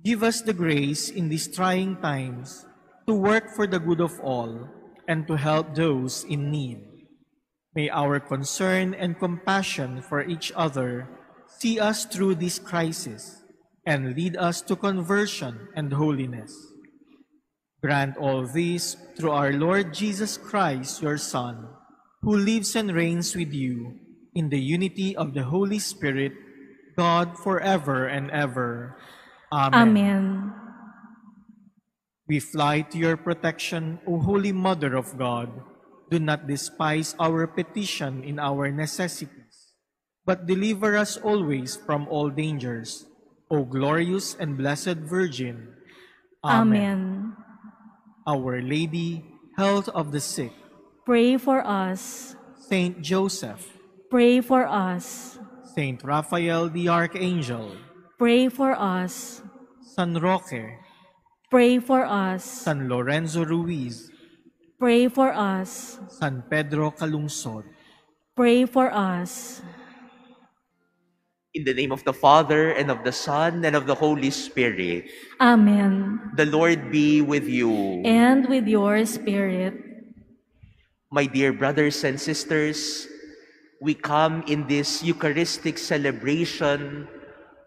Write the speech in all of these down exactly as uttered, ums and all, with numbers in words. Give us the grace in these trying times to work for the good of all and to help those in need. May our concern and compassion for each other see us through this crisis and lead us to conversion and holiness. Grant all this through our Lord Jesus Christ, your Son, who lives and reigns with you in the unity of the Holy Spirit, God forever and ever. Amen. Amen. We fly to your protection, O Holy Mother of God. Do not despise our petition in our necessities, but deliver us always from all dangers, O glorious and blessed Virgin. Amen. Amen. Our Lady, health of the sick, pray for us. Saint Joseph, pray for us. Saint Raphael the Archangel, pray for us. San Roque, pray for us. San Lorenzo Ruiz, pray for us. San Pedro Calungsod, pray for us. In the name of the Father, and of the Son, and of the Holy Spirit. Amen. The Lord be with you. And with your spirit. My dear brothers and sisters, we come in this Eucharistic celebration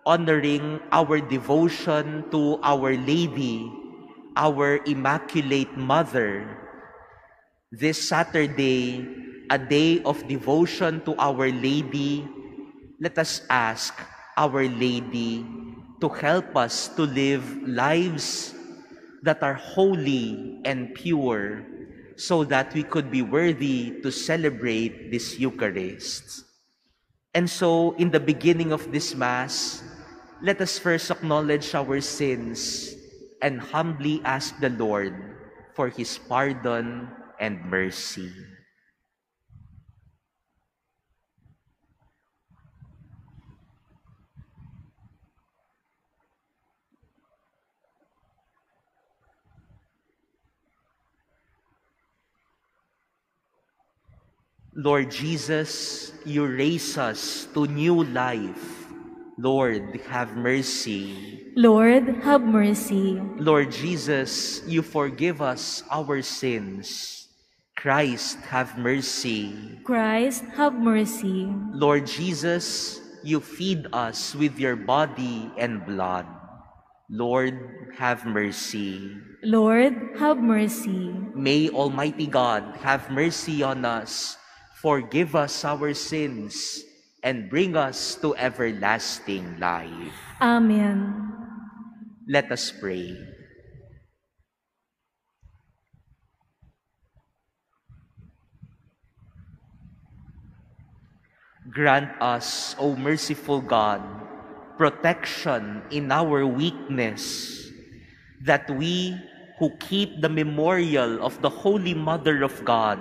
honoring our devotion to Our Lady, our Immaculate Mother. This Saturday, a day of devotion to Our Lady, let us ask Our Lady to help us to live lives that are holy and pure so that we could be worthy to celebrate this Eucharist. And so, in the beginning of this Mass, let us first acknowledge our sins and humbly ask the Lord for His pardon and mercy. Lord Jesus, you raise us to new life. Lord, have mercy. Lord, have mercy. Lord Jesus, you forgive us our sins. Christ, have mercy. Christ, have mercy. Lord Jesus, you feed us with your body and blood. Lord, have mercy. Lord, have mercy. May Almighty God have mercy on us, forgive us our sins, and bring us to everlasting life. Amen. Let us pray. Grant us, O merciful God, protection in our weakness, that we who keep the memorial of the Holy Mother of God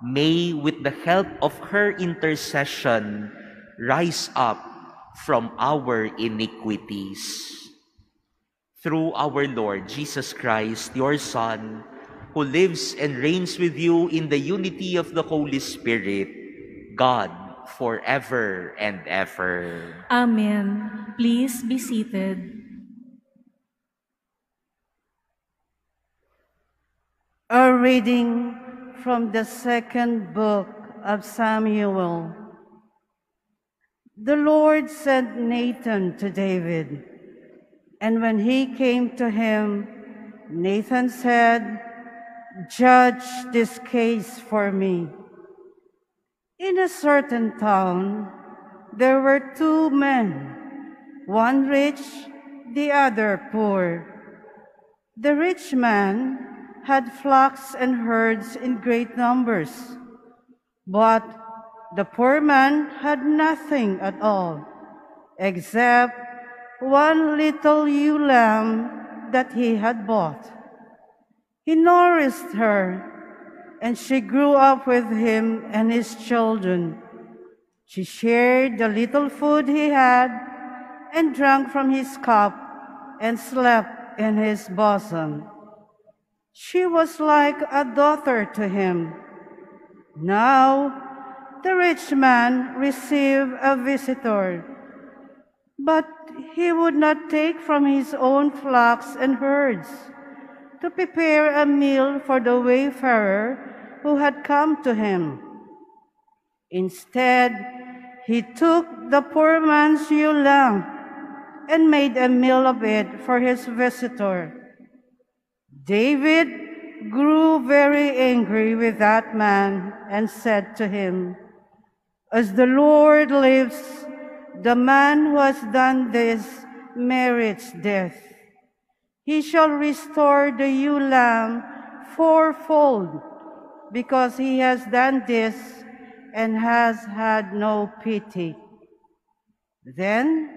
may, with the help of her intercession, rise up from our iniquities. Through our Lord Jesus Christ, your Son, who lives and reigns with you in the unity of the Holy Spirit, God, forever and ever. Amen. Please be seated. A reading from the second book of Samuel. The Lord sent Nathan to David, and when he came to him, Nathan said, "Judge this case for me. In a certain town, there were two men, one rich, the other poor. The rich man had flocks and herds in great numbers, but the poor man had nothing at all, except one little ewe lamb that he had bought. He nourished her, and she grew up with him and his children. She shared the little food he had, and drank from his cup, and slept in his bosom. She was like a daughter to him. Now, the rich man received a visitor, but he would not take from his own flocks and herds to prepare a meal for the wayfarer who had come to him. Instead, he took the poor man's ewe lamb and made a meal of it for his visitor. David grew very angry with that man and said to him, 'As the Lord lives, the man who has done this merits death. He shall restore the ewe lamb fourfold, because he has done this and has had no pity.' Then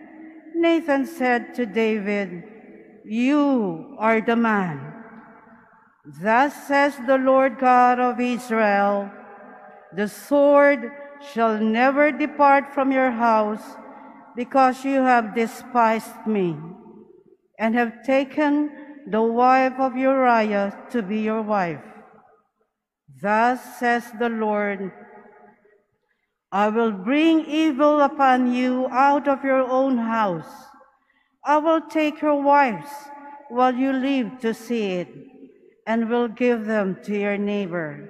Nathan said to David, 'You are the man. Thus says the Lord God of Israel, the sword shall never depart from your house, because you have despised me, and have taken the wife of Uriah to be your wife. Thus says the Lord, I will bring evil upon you out of your own house. I will take your wives while you live to see it, and will give them to your neighbor.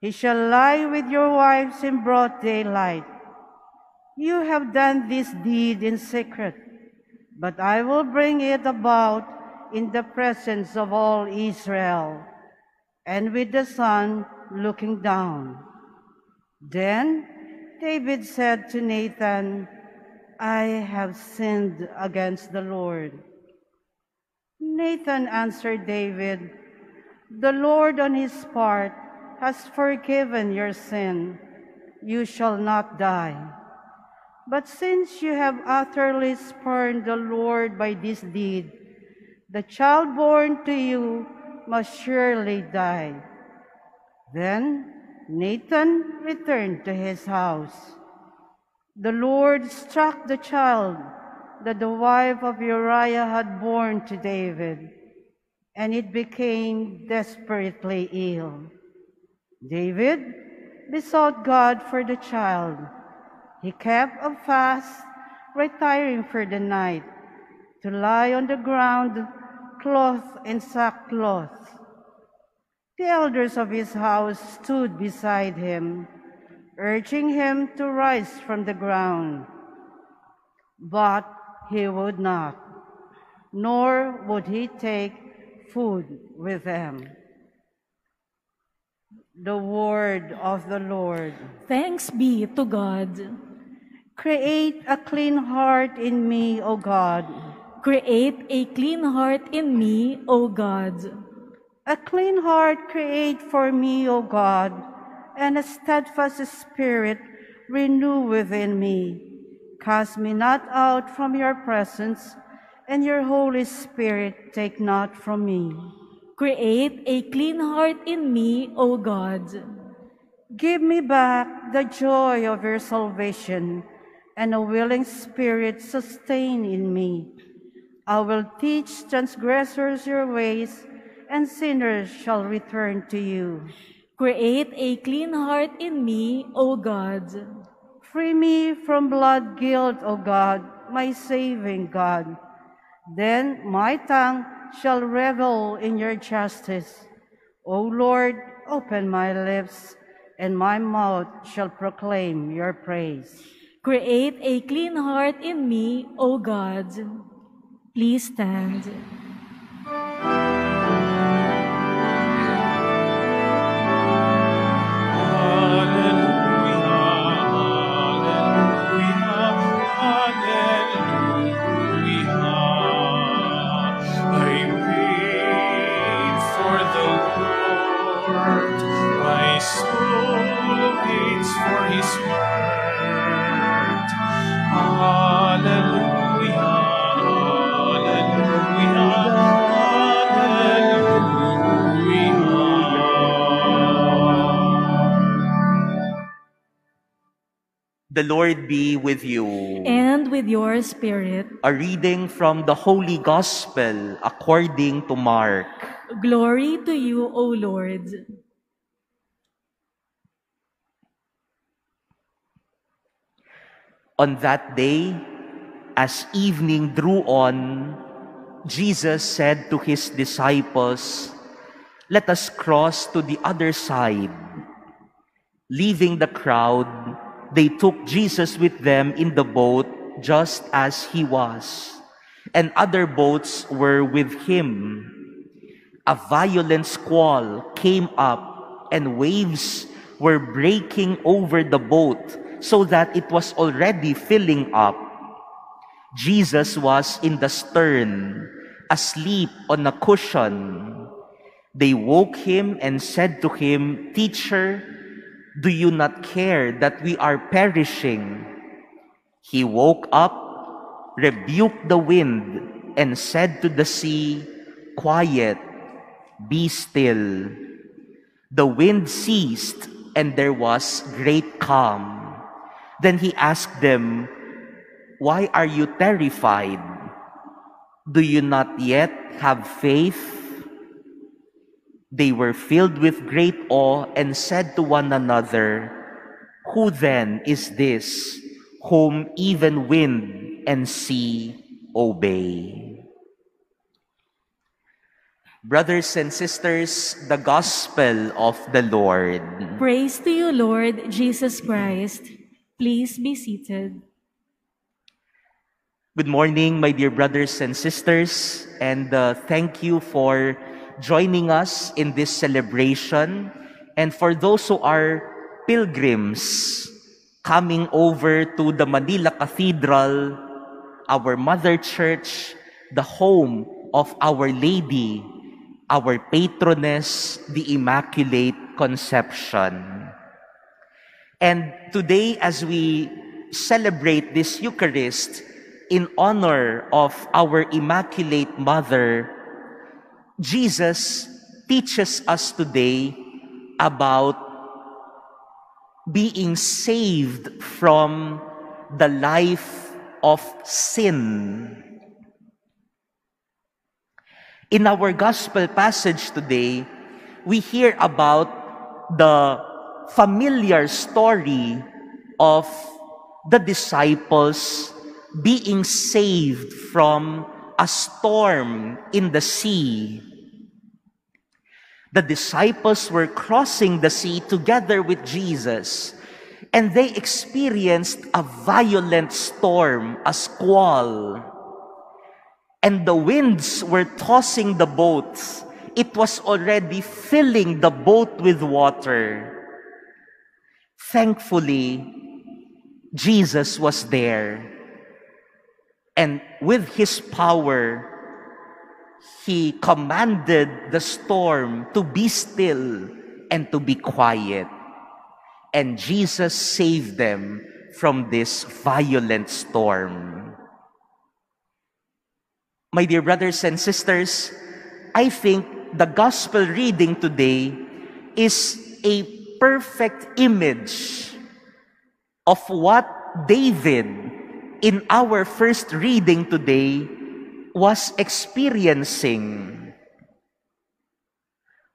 He shall lie with your wives in broad daylight. You have done this deed in secret, but I will bring it about in the presence of all Israel, and with the sun looking down.' Then David said to Nathan, 'I have sinned against the Lord.' Nathan answered David, 'The Lord on his part has forgiven your sin. You shall not die. But since you have utterly spurned the Lord by this deed, the child born to you must surely die.' Then Nathan returned to his house. The Lord struck the child that the wife of Uriah had borne to David, and it became desperately ill. David besought God for the child. He kept a fast, retiring for the night, to lie on the ground, clothed in sackcloth. The elders of his house stood beside him, urging him to rise from the ground. But he would not, nor would he take food with them." The word of the Lord. Thanks be to God. Create a clean heart in me, O God. Create a clean heart in me, O God. A clean heart create for me, O God, and a steadfast spirit renew within me. Cast me not out from your presence, and your Holy Spirit take not from me. Create a clean heart in me, O God. Give me back the joy of your salvation, and a willing spirit sustain in me. I will teach transgressors your ways, and sinners shall return to you. Create a clean heart in me, O God. Free me from blood guilt, O God, my saving God. Then my tongue shall revel in your justice. O Lord, open my lips, and my mouth shall proclaim your praise. Create a clean heart in me, O God. Please stand. The Lord be with you. And with your spirit. A reading from the Holy Gospel according to Mark. Glory to you, O Lord. On that day, as evening drew on, Jesus said to his disciples, "Let us cross to the other side." Leaving the crowd, they took Jesus with them in the boat just as he was, and other boats were with him. A violent squall came up, and waves were breaking over the boat so that it was already filling up. Jesus was in the stern, asleep on a cushion. They woke him and said to him, "Teacher, do you not care that we are perishing?" He woke up, rebuked the wind, and said to the sea, "Quiet, be still." The wind ceased, and there was great calm. Then he asked them, "Why are you terrified? Do you not yet have faith?" They were filled with great awe and said to one another, "Who then is this, whom even wind and sea obey?" Brothers and sisters, the Gospel of the Lord. Praise to you, Lord Jesus Christ. Please be seated. Good morning, my dear brothers and sisters, and uh, thank you for joining us in this celebration, and for those who are pilgrims coming over to the Manila Cathedral, our Mother Church, the home of Our Lady, our patroness, the Immaculate Conception. And today, as we celebrate this Eucharist in honor of our Immaculate Mother, Jesus teaches us today about being saved from the life of sin. In our gospel passage today, we hear about the familiar story of the disciples being saved from a storm in the sea. The disciples were crossing the sea together with Jesus, and they experienced a violent storm, a squall. And the winds were tossing the boats. It was already filling the boat with water. Thankfully, Jesus was there. And with his power, he commanded the storm to be still and to be quiet. And Jesus saved them from this violent storm. My dear brothers and sisters, I think the gospel reading today is a perfect image of what David, in our first reading today, was experiencing.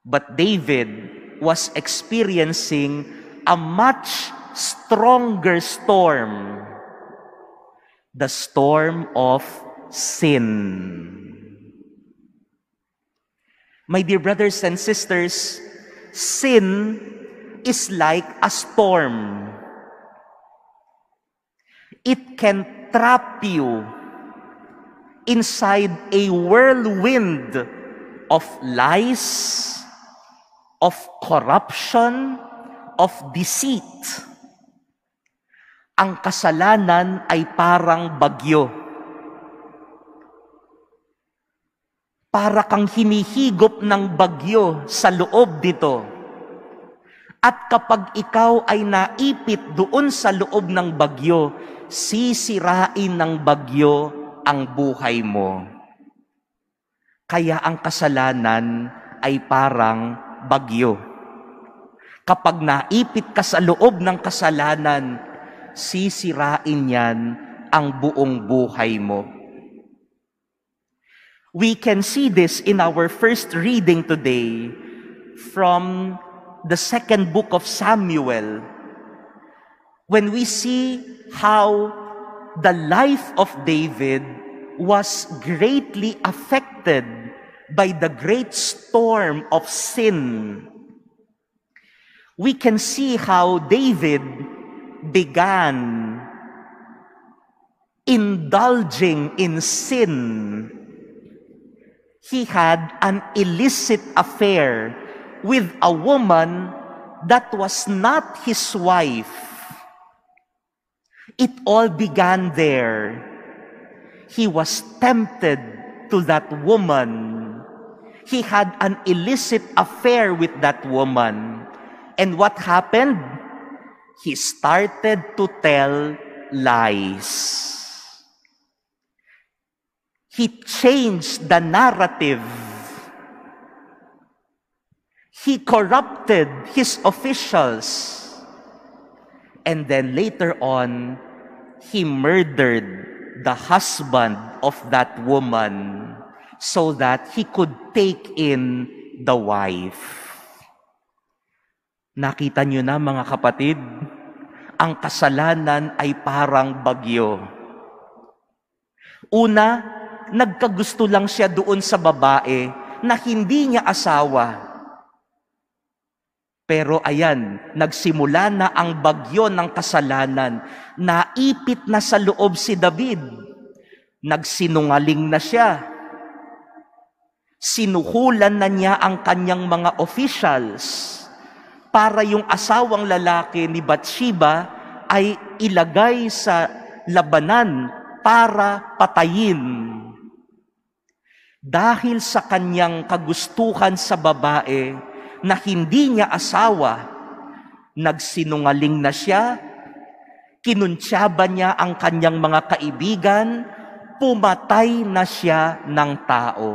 But David was experiencing a much stronger storm, the storm of sin. My dear brothers and sisters, sin is like a storm. It can trap you inside a whirlwind of lies, of corruption, of deceit. Ang kasalanan ay parang bagyo. Para kang hinihigop ng bagyo sa loob dito. At kapag ikaw ay naipit doon sa loob ng bagyo, sisirain ng bagyo ang buhay mo. Kaya ang kasalanan ay parang bagyo. Kapag naipit ka sa loob ng kasalanan, sisirain yan ang buong buhay mo. We can see this in our first reading today from the second book of Samuel, when we see how the life of David was greatly affected by the great storm of sin. We can see how David began indulging in sin. He had an illicit affair with a woman that was not his wife. It all began there. He was tempted to that woman. He had an illicit affair with that woman. And what happened? He started to tell lies. He changed the narrative. He corrupted his officials. And then later on, he murdered the husband of that woman so that he could take in the wife. Nakita niyo na mga kapatid, ang kasalanan ay parang bagyo. Una, nagkagusto lang siya doon sa babae na hindi niya asawa. Pero ayan, nagsimula na ang bagyo ng kasalanan. Naipit na sa loob si David. Nagsinungaling na siya. Sinuhulan na niya ang kanyang mga officials para yung asawang lalaki ni Bathsheba ay ilagay sa labanan para patayin. Dahil sa kanyang kagustuhan sa babae na hindi niya asawa, nagsinungaling na siya, kinuntsaba niya ang kanyang mga kaibigan, pumatay na siya ng tao.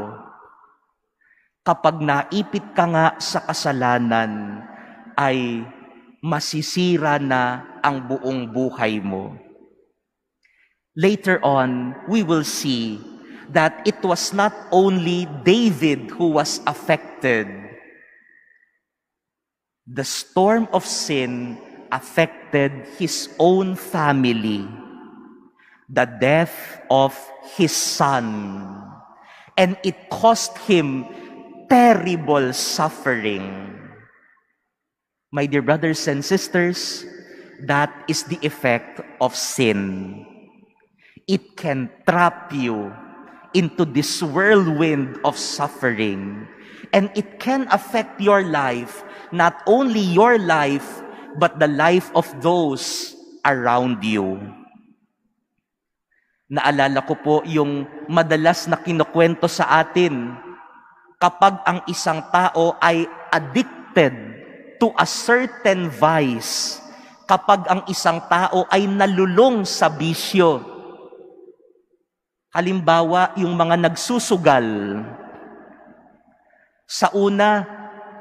Kapag naipit ka nga sa kasalanan, ay masisira na ang buong buhay mo. Later on, we will see that it was not only David who was affected. The storm of sin affected his own family, the death of his son, and it caused him terrible suffering. My dear brothers and sisters, that is the effect of sin. It can trap you into this whirlwind of suffering, and it can affect your life. Not only your life, but the life of those around you. Naalala ko po yung madalas na kinukwento sa atin kapag ang isang tao ay addicted to a certain vice, kapag ang isang tao ay nalulong sa bisyo. Halimbawa, yung mga nagsusugal. Sa una,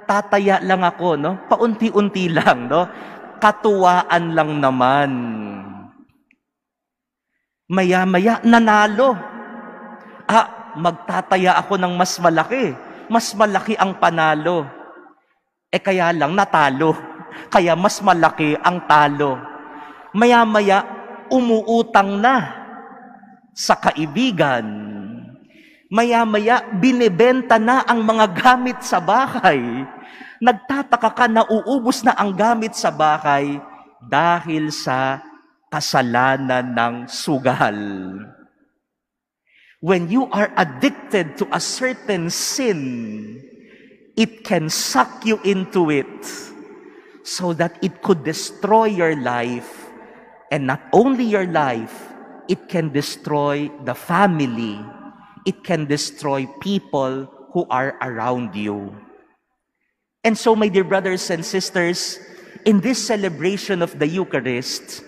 tataya lang ako, no? Paunti-unti lang, no? Katuwaan lang naman. Maya-maya, nanalo. Ah, magtataya ako ng mas malaki. Mas malaki ang panalo. Eh kaya lang natalo. Kaya mas malaki ang talo. Maya-maya, umuutang na sa kaibigan. Maya-maya, binebenta na ang mga gamit sa bahay. Nagtataka ka na uubos na ang gamit sa bahay dahil sa kasalanan ng sugal. When you are addicted to a certain sin, it can suck you into it so that it could destroy your life. And not only your life, it can destroy the family. It can destroy people who are around you. And so, my dear brothers and sisters, in this celebration of the Eucharist,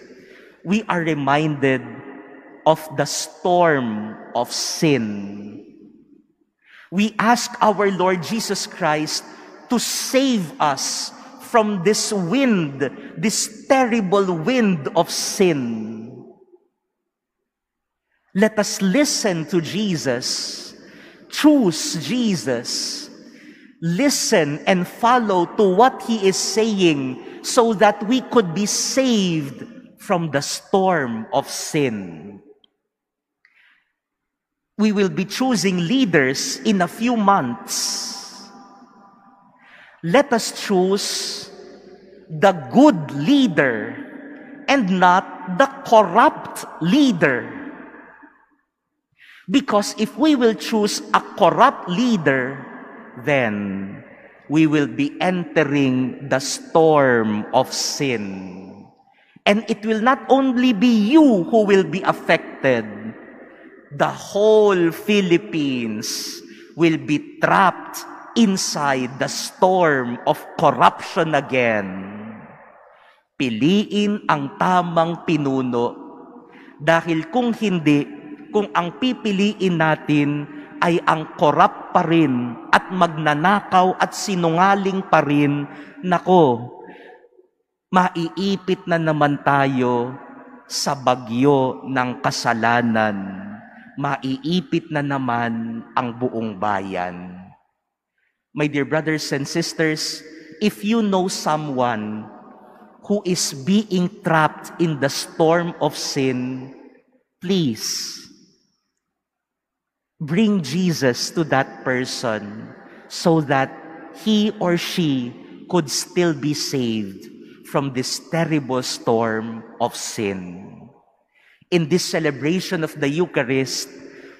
we are reminded of the storm of sin. We ask our Lord Jesus Christ to save us from this wind, this terrible wind of sin. Let us listen to Jesus, choose Jesus, listen and follow to what He is saying so that we could be saved from the storm of sin. We will be choosing leaders in a few months. Let us choose the good leader and not the corrupt leader. Because if we will choose a corrupt leader, then we will be entering the storm of sin. And it will not only be you who will be affected. The whole Philippines will be trapped inside the storm of corruption again. Piliin ang tamang pinuno. Dahil kung hindi, kung ang pipiliin natin ay ang corrupt pa rin at magnanakaw at sinungaling pa rin, nako, maiipit na naman tayo sa bagyo ng kasalanan. Maiipit na naman ang buong bayan. My dear brothers and sisters, if you know someone who is being trapped in the storm of sin, please bring Jesus to that person so that he or she could still be saved from this terrible storm of sin. In this celebration of the Eucharist,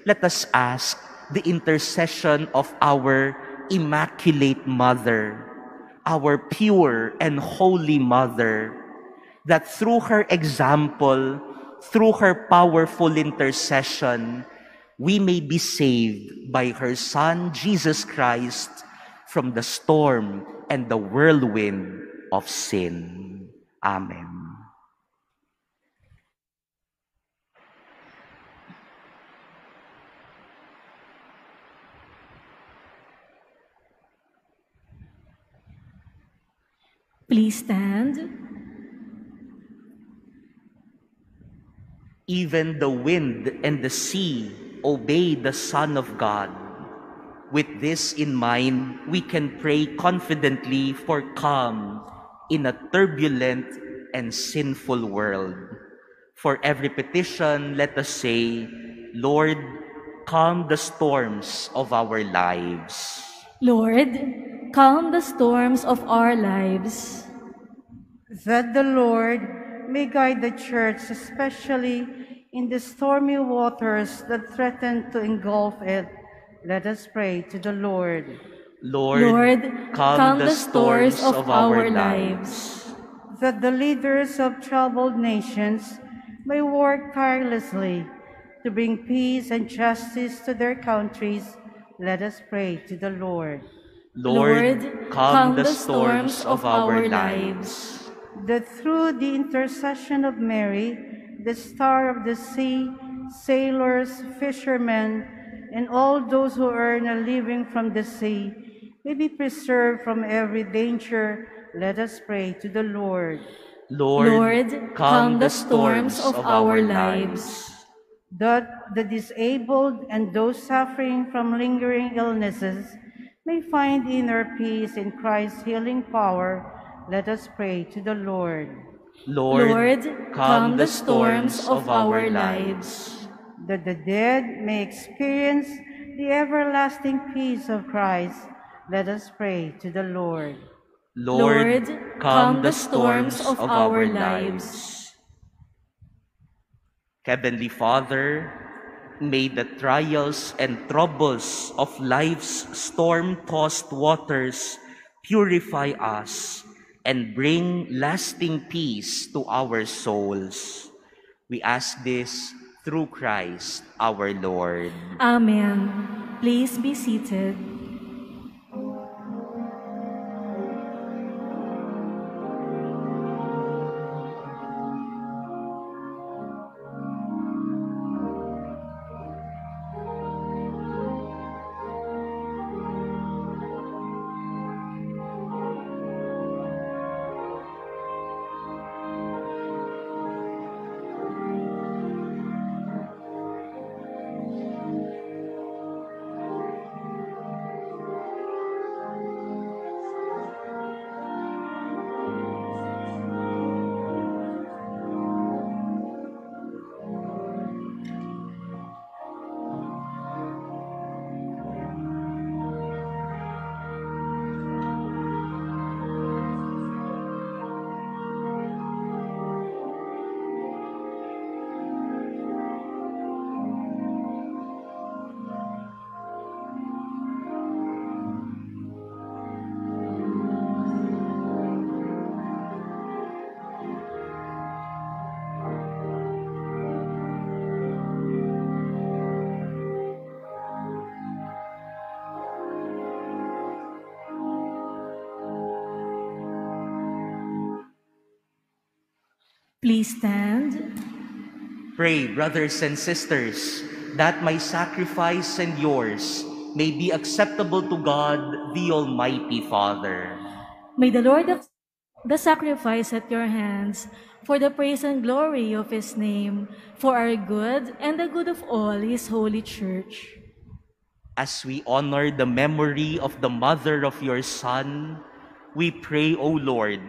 let us ask the intercession of our Immaculate Mother, our pure and holy Mother, that through her example, through her powerful intercession, we may be saved by her Son, Jesus Christ, from the storm and the whirlwind of sin. Amen. Please stand. Even the wind and the sea obey the Son of God. With this in mind, we can pray confidently for calm in a turbulent and sinful world. For every petition, let us say, Lord, calm the storms of our lives. Lord, calm the storms of our lives. That the Lord may guide the church, especially in the stormy waters that threaten to engulf it. Let us pray to the Lord. Lord, Lord calm, calm the storms of, of our lives. That the leaders of troubled nations may work tirelessly to bring peace and justice to their countries. Let us pray to the Lord. Lord, calm, calm the storms of our lives. That through the intercession of Mary, the star of the sea, sailors, fishermen, and all those who earn a living from the sea, may be preserved from every danger. Let us pray to the Lord. Lord, Lord calm, calm the storms of our lives. That the disabled and those suffering from lingering illnesses may find inner peace in Christ's healing power, let us pray to the Lord. Lord, Lord calm the storms of our lives, that the dead may experience the everlasting peace of Christ, let us pray to the Lord. Lord, calm the storms of our lives. Heavenly Father, may the trials and troubles of life's storm-tossed waters purify us and bring lasting peace to our souls. We ask this through Christ our Lord. Amen. Please be seated. Please stand. Pray, brothers and sisters, that my sacrifice and yours may be acceptable to God, the Almighty Father. May the Lord accept the sacrifice at your hands for the praise and glory of His name, for our good and the good of all His holy Church. As we honor the memory of the mother of your Son, we pray, O Lord,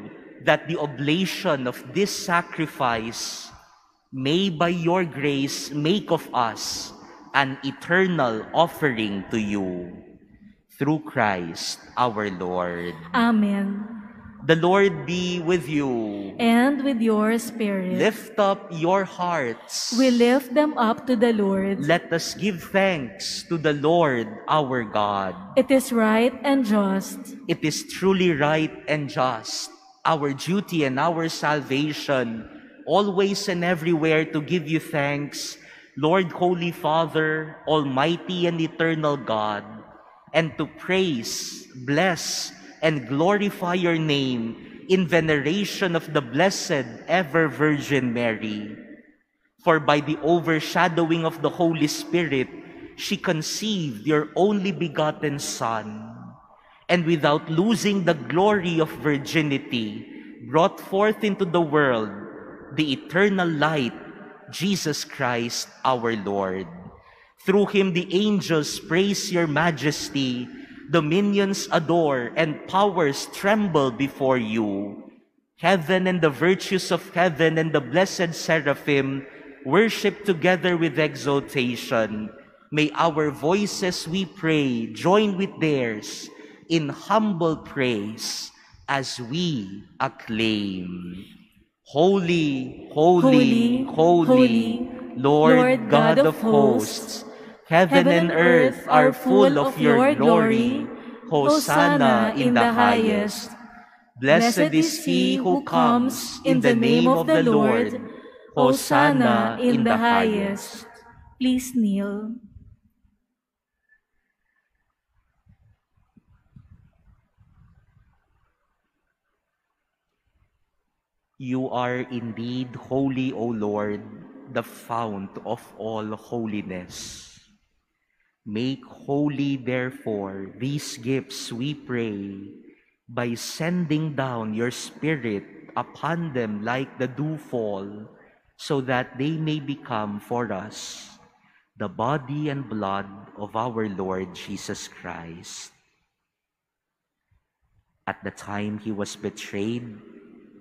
that the oblation of this sacrifice may by your grace make of us an eternal offering to you. Through Christ our Lord. Amen. The Lord be with you. And with your spirit. Lift up your hearts. We lift them up to the Lord. Let us give thanks to the Lord our God. It is right and just. It is truly right and just, our duty and our salvation, always and everywhere to give you thanks, Lord, Holy Father, Almighty and Eternal God, and to praise, bless, and glorify your name in veneration of the Blessed Ever Virgin Mary. For by the overshadowing of the Holy Spirit, she conceived your only begotten Son, and without losing the glory of virginity, brought forth into the world the eternal light, Jesus Christ our Lord. Through him the angels praise your majesty, dominions adore, and powers tremble before you. Heaven and the virtues of heaven and the blessed seraphim worship together with exaltation. May our voices, we pray, join with theirs in humble praise as we acclaim. Holy, holy, holy, holy, Lord God of hosts, heaven and earth are full of your glory. Hosanna in the highest. Blessed is he who comes in the name of the Lord. Hosanna in the highest. Please kneel. You are indeed holy, O Lord, the fount of all holiness. Make holy, therefore, these gifts, we pray, by sending down your Spirit upon them like the dewfall, so that they may become for us the body and blood of our Lord Jesus Christ. At the time he was betrayed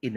In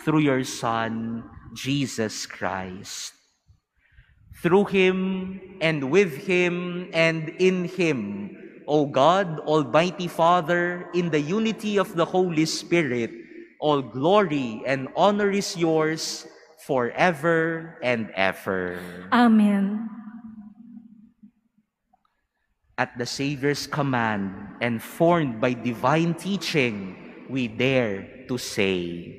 through your Son, Jesus Christ. Through him, and with him, and in him, O God, Almighty Father, in the unity of the Holy Spirit, all glory and honor is yours forever and ever. Amen. At the Savior's command, and formed by divine teaching, we dare to say,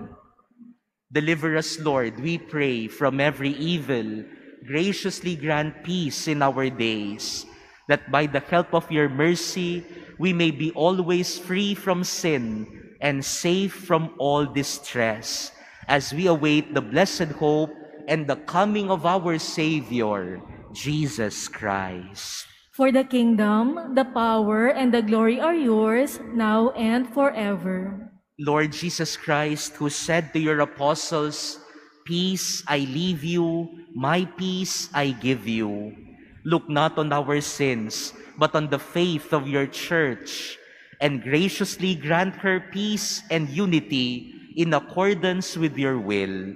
Deliver us, Lord, we pray, from every evil. Graciously grant peace in our days, that by the help of your mercy, we may be always free from sin and safe from all distress, as we await the blessed hope and the coming of our Savior, Jesus Christ. For the kingdom, the power, and the glory are yours, now and forever. Lord Jesus Christ, who said to your apostles, "Peace I leave you, my peace I give you," look not on our sins, but on the faith of your church, and graciously grant her peace and unity in accordance with your will,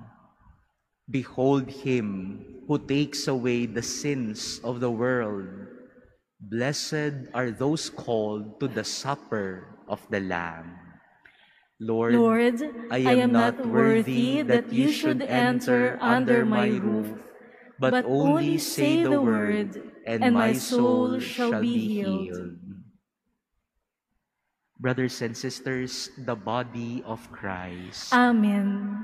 Behold him who takes away the sins of the world. Blessed are those called to the supper of the Lamb. Lord, Lord I, am I am not worthy that you should enter under my roof, but, but only say the word, and, and my soul shall be healed. Brothers and sisters, the body of Christ. Amen.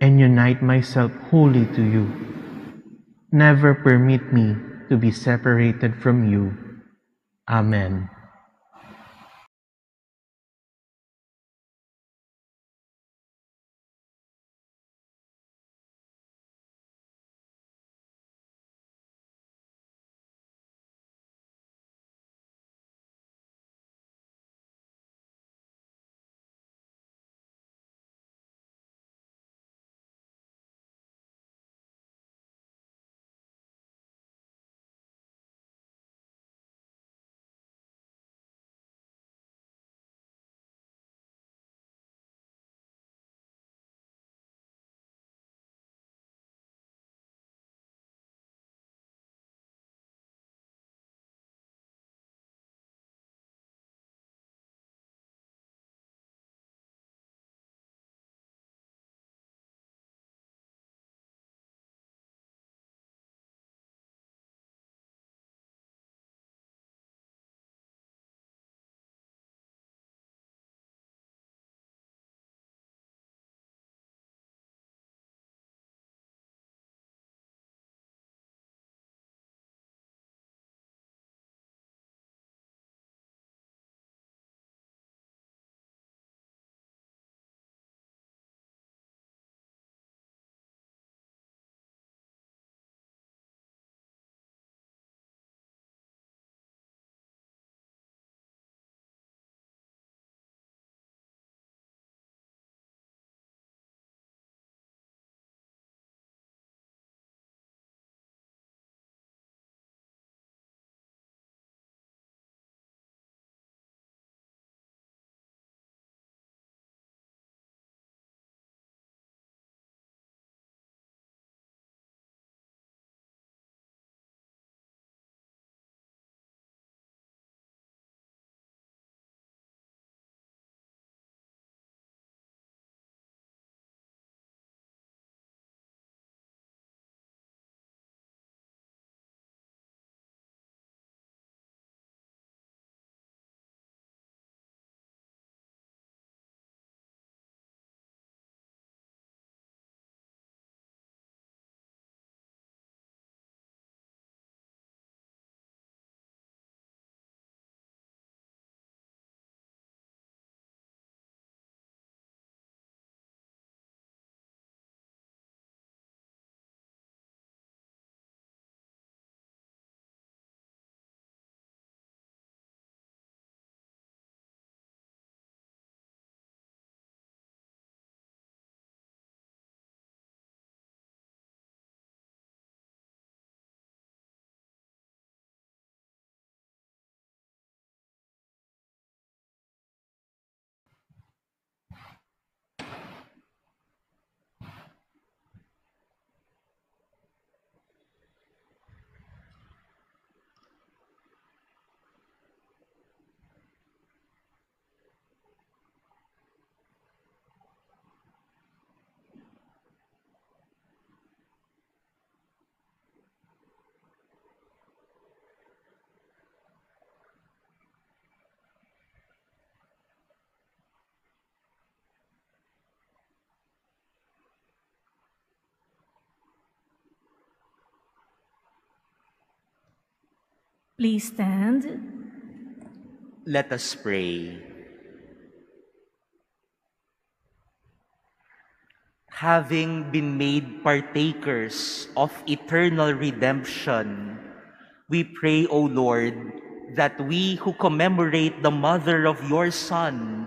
and unite myself wholly to you. Never permit me to be separated from you. Amen. Please stand. Let us pray. Having been made partakers of eternal redemption, we pray, O Lord, that we who commemorate the mother of your Son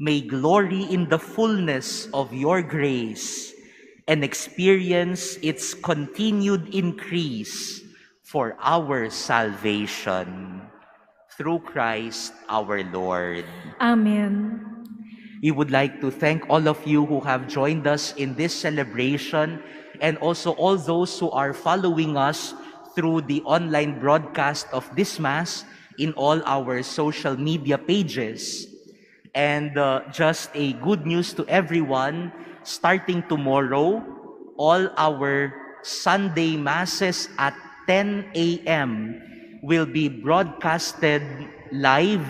may glory in the fullness of your grace and experience its continued increase for our salvation. Through Christ our Lord. Amen. We would like to thank all of you who have joined us in this celebration, and also all those who are following us through the online broadcast of this Mass in all our social media pages. And uh, just a good news to everyone, starting tomorrow, all our Sunday Masses at ten A M will be broadcasted live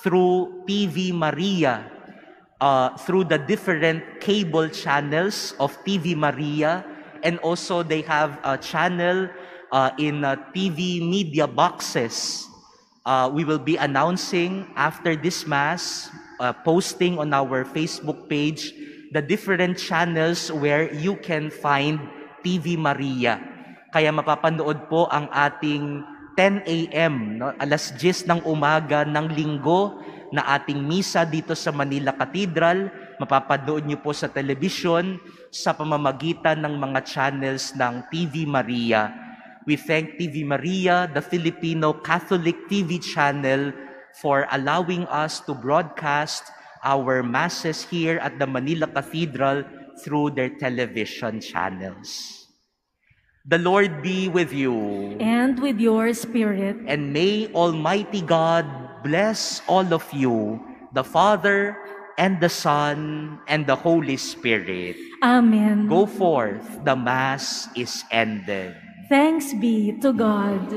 through T V Maria, uh, through the different cable channels of T V Maria, and also they have a channel uh, in uh, T V media boxes. Uh, we will be announcing after this Mass, uh, posting on our Facebook page, the different channels where you can find T V Maria. Kaya mapapanood po ang ating ten A M, no, alas diyes ng umaga ng linggo na ating misa dito sa Manila Cathedral. Mapapanood niyo po sa television sa pamamagitan ng mga channels ng T V Maria. We thank T V Maria, the Filipino Catholic T V channel, for allowing us to broadcast our Masses here at the Manila Cathedral through their television channels. The Lord be with you. And with your spirit. And may Almighty God bless all of you, the Father, and the Son, and the Holy Spirit. Amen. Go forth, the Mass is ended. Thanks be to God.